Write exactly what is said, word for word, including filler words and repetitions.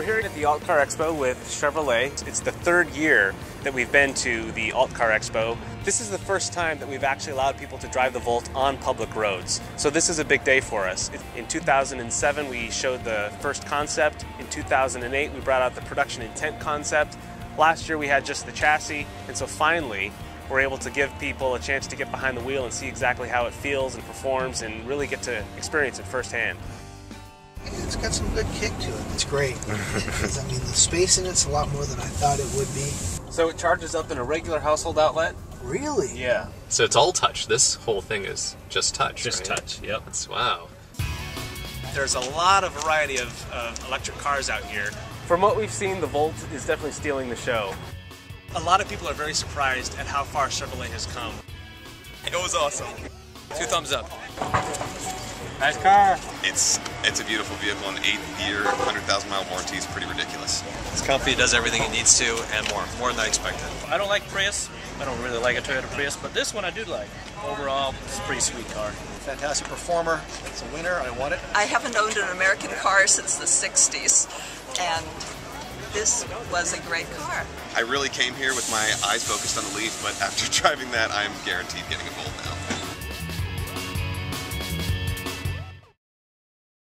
We're here at the Alt Car Expo with Chevrolet. It's the third year that we've been to the Alt Car Expo. This is the first time that we've actually allowed people to drive the Volt on public roads. So this is a big day for us. In two thousand seven, we showed the first concept. In two thousand eight, we brought out the production intent concept. Last year, we had just the chassis. And so finally, we're able to give people a chance to get behind the wheel and see exactly how it feels and performs and really get to experience it firsthand. It's got some good kick to it. It's great. I mean, the space in it's a lot more than I thought it would be. So it charges up in a regular household outlet? Really? Yeah. So it's all touch. This whole thing is just touch, Just right? touch, yep. That's, wow. There's a lot of variety of uh, electric cars out here. From what we've seen, the Volt is definitely stealing the show. A lot of people are very surprised at how far Chevrolet has come. It was awesome. Two thumbs up. Nice car. It's it's a beautiful vehicle. An eighth year, one hundred thousand mile warranty is pretty ridiculous. This company does everything it needs to and more, more than I expected. I don't like Prius. I don't really like a Toyota Prius, but this one I do like. Overall, it's a pretty sweet car. Fantastic performer. It's a winner. I want it. I haven't owned an American car since the sixties, and this was a great car. I really came here with my eyes focused on the Leaf, but after driving that, I'm guaranteed getting a Bolt now.